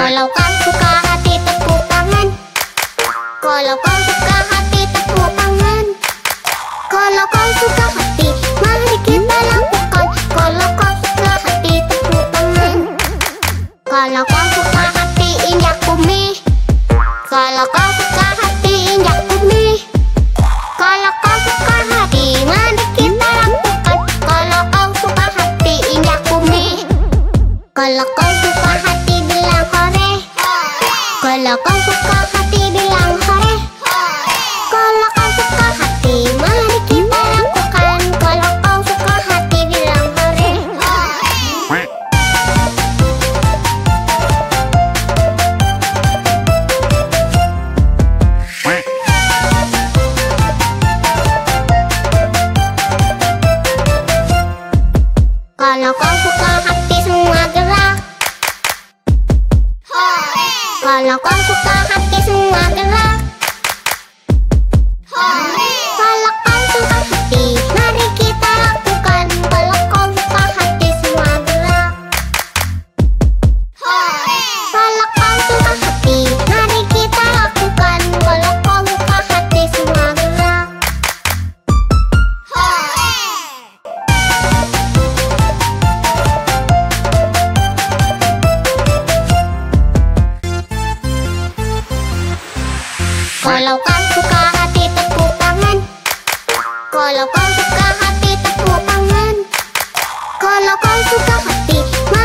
Kalau kau suka hati tepuk tangan. Kalau kau suka hati tepuk tangan. Kalau kau suka hati mari kita lakukan. Kalau kau suka hati tepuk tangan. Kalau kau suka hati injak bumi. Kalau kau suka hati injak bumi. Kalau kau suka hati mari kita lakukan. Kalau kau suka hati injak bumi. Kalau kau suka hati kalau kau suka hati bilang hore. Kalau kau suka hati mari kita lakukan. Kalau kau suka hati bilang hore. Kalau kau suka hati semua gerak. Kalau kau suka hati semua gerak. Kalau kau suka hati mari kita lakukan. Kalau kau suka hati semua gerak. Kalau kau suka hati mari kita lakukan. Kalau kau suka hati semua gerak. Kalau kau suka hati tepuk tangan. Kalau kau suka hati tepuk tangan. Kalau kau suka hati